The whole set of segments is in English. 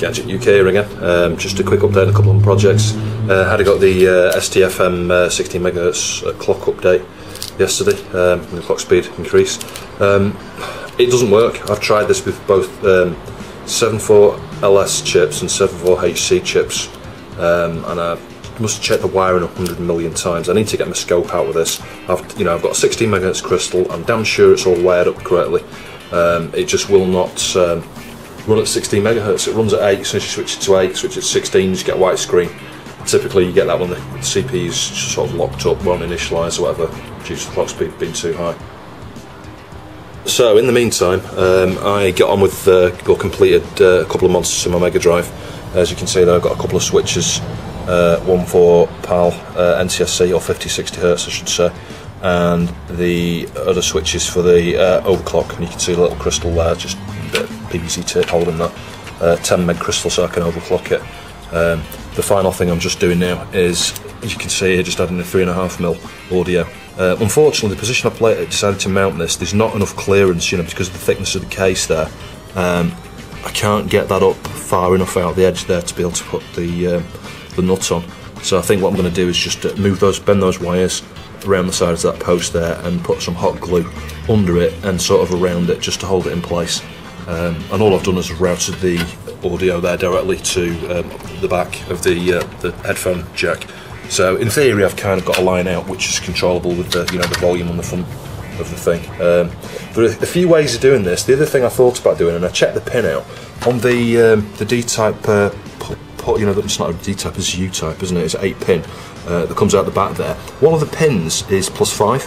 Gadget UK here again. Just a quick update on a couple of projects. Had I got the STFM 16 megahertz clock update yesterday, the clock speed increase. It doesn't work. I've tried this with both 74LS chips and 74HC chips, and I must check the wiring 100 million times. I need to get my scope out with this. I've got a 16 megahertz crystal. I'm damn sure it's all wired up correctly. It just will not run at 16 megahertz. It runs at 8. As soon as you switch it to 8, switch it to 16, you just get a white screen. Typically, you get that when the CPU's sort of locked up, won't initialise or whatever, due to the clock speed being too high. So, in the meantime, I got on with or completed a couple of monsters in my Mega Drive. As you can see, there, I've got a couple of switches, one for PAL, NTSC, or 50/60 Hz, I should say, and the other switch is for the overclock. And you can see the little crystal there, just a bit of PVC tape holding that, 10 meg crystal, so I can overclock it. The final thing I'm just doing now is, as you can see here, just adding a 3.5mm audio. Unfortunately, the position I decided to mount this, there's not enough clearance, because of the thickness of the case there. I can't get that up far enough out the edge there to be able to put the nut on. So I think what I'm going to do is just bend those wires around the sides of that post there and put some hot glue under it and sort of around it just to hold it in place. And all I've done is routed the audio there directly to the back of the headphone jack. So in theory, I've kind of got a line out which is controllable with the volume on the front of the thing. There are a few ways of doing this. The other thing I thought about doing, and I checked the pin out on the D-Type. It's not a D-Type, it's a U-Type, isn't it? It's an 8-pin that comes out the back there. One of the pins is +5.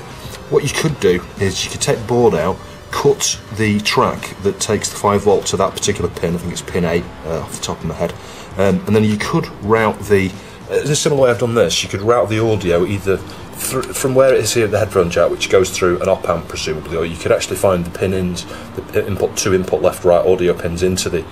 What you could do is you could take the board out, cut the track that takes the 5V to that particular pin. I think it's pin 8 off the top of my head, and then you could route the. In a similar way I've done this, you could route the audio either from where it is here at the headphone jack, which goes through an op-amp presumably, or you could actually find the pin-ins, the input left, right audio pins into the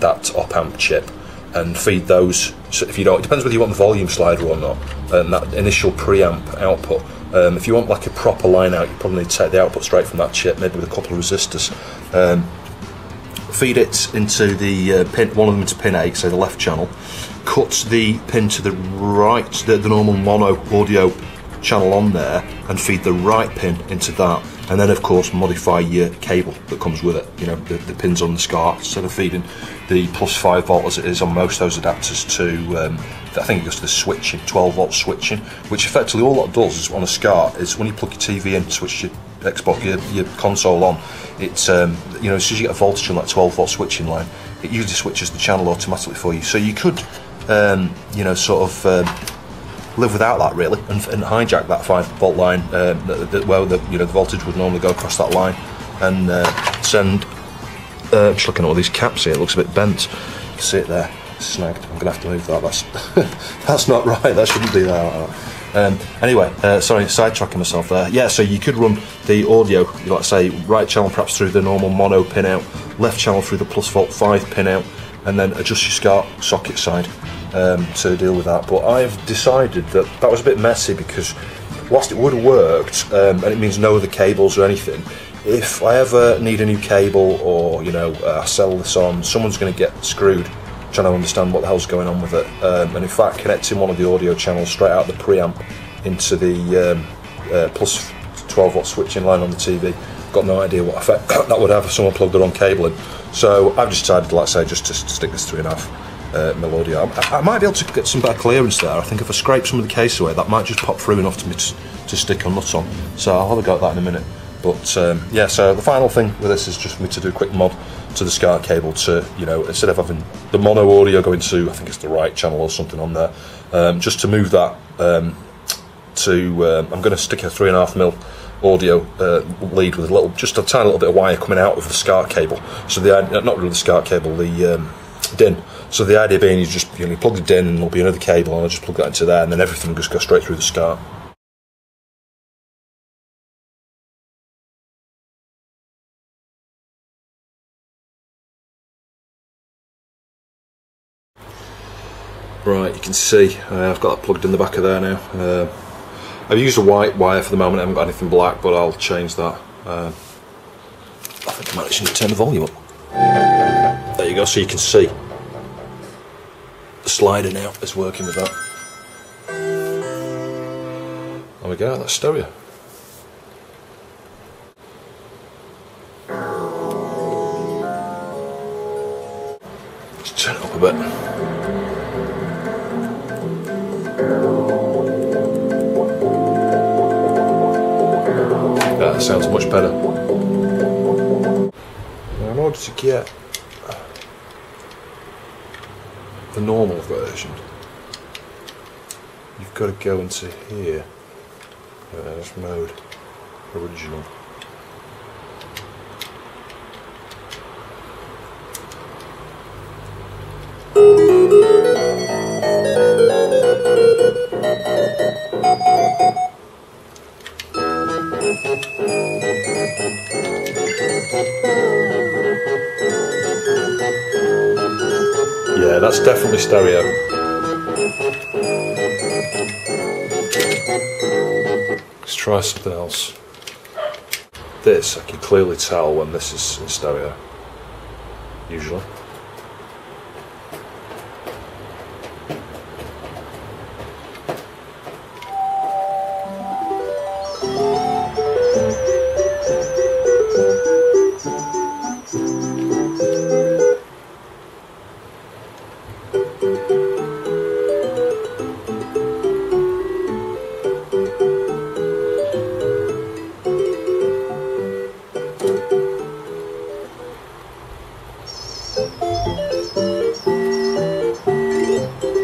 that op-amp chip, and feed those. So if you don't, it depends whether you want the volume slider or not, and that initial preamp output. If you want like a proper line out, you probably need to take the output straight from that chip, maybe with a couple of resistors. Feed it into the one of them into pin 8, say the left channel. Cut the pin to the right, the normal mono audio channel on there, and feed the right pin into that. And then, of course, modify your cable that comes with it. The pins on the SCART, instead of feeding the +5V as it is on most of those adapters to, I think it goes to the switching, 12V switching, which effectively all that does is on a SCART is when you plug your TV in, switch your Xbox, your console on, it's as soon as you get a voltage on that 12V switching line, it usually switches the channel automatically for you. So you could, live without that really, and hijack that 5V line where the voltage would normally go across that line, and send. Just looking at all these caps here, it looks a bit bent. You can see it there, snagged. I'm gonna have to move that. That's that's not right. That shouldn't be there. Like that. Anyway, sorry, sidetracking myself there. Yeah, so you could run the audio, like say, right channel perhaps through the normal mono pin out, left channel through the +5V pin out, and then adjust your SCART socket side. To deal with that, but I've decided that that was a bit messy because whilst it would have worked, and it means no other cables or anything, if I ever need a new cable or I sell this on, someone's going to get screwed trying to understand what the hell's going on with it. And in fact, connecting one of the audio channels straight out the preamp into the +12V switching line on the TV, got no idea what effect that would have if someone plugged the wrong cable in. So I've decided, like I say, just to stick this 3.5. Melodium. I might be able to get some better clearance there. I think if I scrape some of the case away, that might just pop through enough to stick a nut on. So I'll have a go at that in a minute. But yeah, so the final thing with this is just for me to do a quick mod to the SCART cable to, instead of having the mono audio going to, I think it's the right channel or something on there, just to move that I'm going to stick a 3.5mm audio lead with just a tiny little bit of wire coming out of the SCART cable. So not really the SCART cable, the DIN. So the idea being, you plug the DIN and there'll be another cable, and I'll just plug that into there, and then everything will just go straight through the SCART. Right, you can see I've got that plugged in the back of there now. I've used a white wire for the moment. I haven't got anything black, but I'll change that. I think I might actually turn the volume up. There you go, so you can see slider now is working with that. There we go, that's stereo. Let's turn it up a bit. That sounds much better. Now, in order to get the normal version, you've got to go into here. That's mode original. Yeah, that's definitely stereo. Let's try something else. This, I can clearly tell when this is in stereo, usually.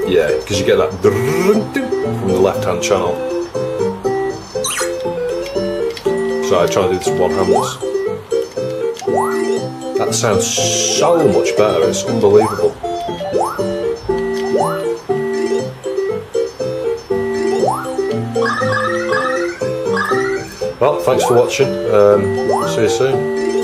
Yeah, because you get that from the left-hand channel. So I try to do this with one hand. That sounds so much better, it's unbelievable. Well, thanks for watching. See you soon.